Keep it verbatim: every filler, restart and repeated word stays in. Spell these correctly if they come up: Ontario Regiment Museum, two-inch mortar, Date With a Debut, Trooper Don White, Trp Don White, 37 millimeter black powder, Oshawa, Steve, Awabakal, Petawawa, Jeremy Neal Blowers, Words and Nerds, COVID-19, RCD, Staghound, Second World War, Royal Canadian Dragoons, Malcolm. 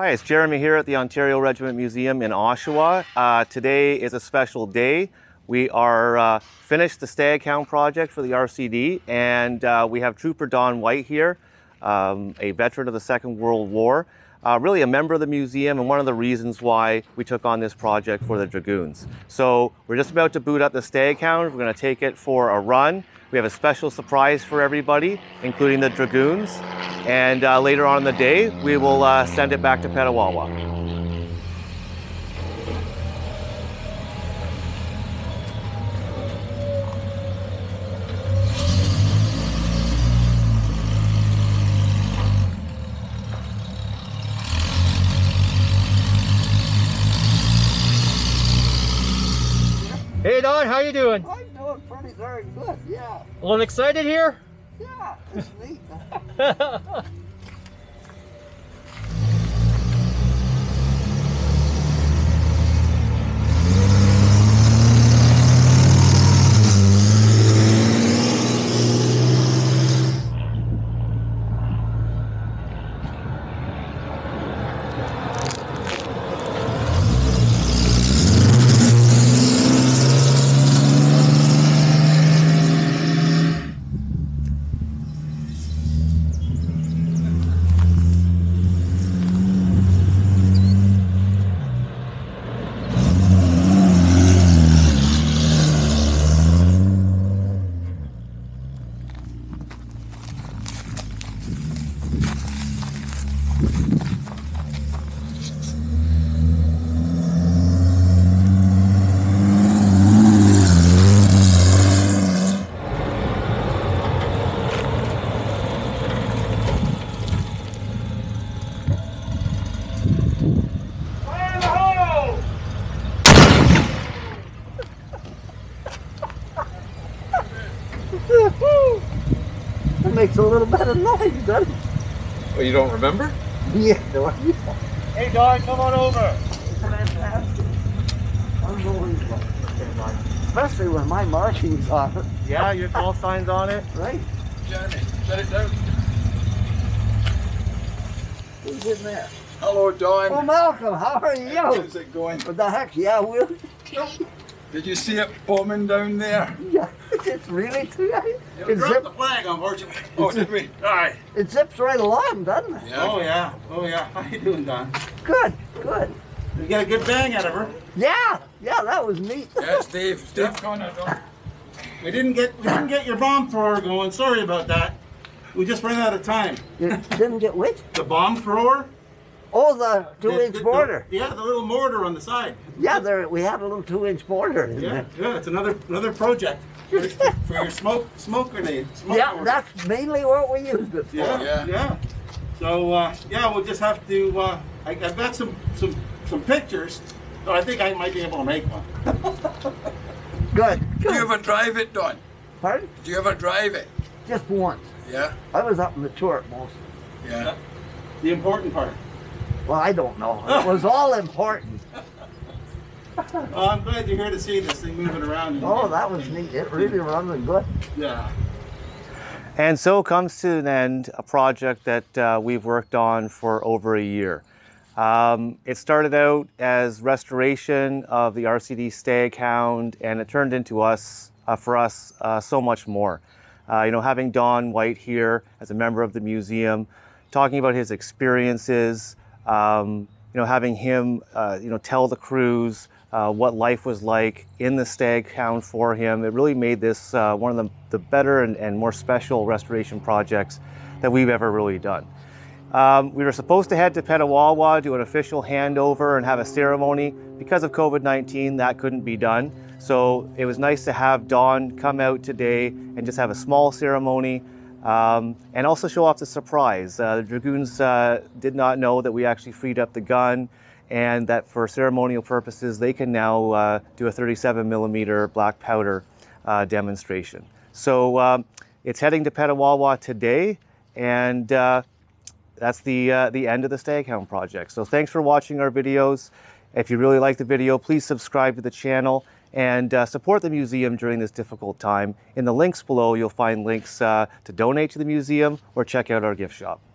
Hi, it's Jeremy here at the Ontario Regiment Museum in Oshawa. Uh, today is a special day. We are uh, finished the Staghound project for the R C D, and uh, we have Trooper Don White here, um, a veteran of the Second World War, uh, really a member of the museum and one of the reasons why we took on this project for the Dragoons. So we're just about to boot up the Staghound. We're going to take it for a run. We have a special surprise for everybody, including the Dragoons. And uh, later on in the day, we will uh, send it back to Petawawa. Hey Don, how you doing? I'm doing pretty very good, yeah. A little excited here? Yeah, it's neat. That makes a little bit of noise, doesn't it? Well, you don't remember? Yeah, no idea. Hey, Don, come on over. It's fantastic. Unbelievable. Especially when my markings on it. Yeah, your call sign's on it. Right. Jeremy, shut it down. Who's in there? Hello, Don. Oh, Malcolm, how are you? How's it going? What the heck? Yeah, Will. Did you see it bombing down there? Yeah, it's really too high. It dropped the flag, unfortunately. Oh, did we? All right. It zips right along, doesn't it? Yeah. Oh, yeah. Oh, yeah. How you doing, Don? Good, good. You got a good bang out of her? Yeah, yeah, that was neat. Yeah, Steve. Steve going out, Don. We didn't get, we didn't get your bomb thrower going. Sorry about that. We just ran out of time. You didn't get which? The bomb thrower. Oh, the two-inch mortar. The, yeah, the little mortar on the side. Yeah, there we had a little two-inch mortar in yeah, there. Yeah, it's another another project for, for your smoke smoke grenade. Smoke yeah, mortar. That's mainly what we used it for. Yeah, yeah. yeah. So uh, yeah, we'll just have to. Uh, I, I've got some some some pictures, so I think I might be able to make one. Good. Good. Do you ever drive it, Don? Pardon? Do you ever drive it? Just once. Yeah. I was up in the turret mostly. Yeah. yeah. The important part. Well, I don't know. It was all important. Well, I'm glad you're here to see this thing moving around. Oh, that was neat. It really runs good. Yeah. And so comes to an end a project that uh, we've worked on for over a year. Um, it started out as restoration of the R C D Staghound, and it turned into us, uh, for us, uh, so much more. Uh, you know, having Don White here as a member of the museum, talking about his experiences, Um, you know, having him, uh, you know, tell the crews uh, what life was like in the Staghound for him. It really made this uh, one of the, the better and, and more special restoration projects that we've ever really done. Um, we were supposed to head to Petawawa, do an official handover and have a ceremony. Because of COVID nineteen, that couldn't be done. So it was nice to have Don come out today and just have a small ceremony. Um, and also show off the surprise. Uh, the Dragoons uh, did not know that we actually freed up the gun, and that for ceremonial purposes they can now uh, do a thirty-seven millimeter black powder uh, demonstration. So um, it's heading to Petawawa today, and uh, that's the, uh, the end of the Staghound project. So thanks for watching our videos. If you really like the video, please subscribe to the channel and uh, support the museum during this difficult time. In the links below, you'll find links uh, to donate to the museum or check out our gift shop.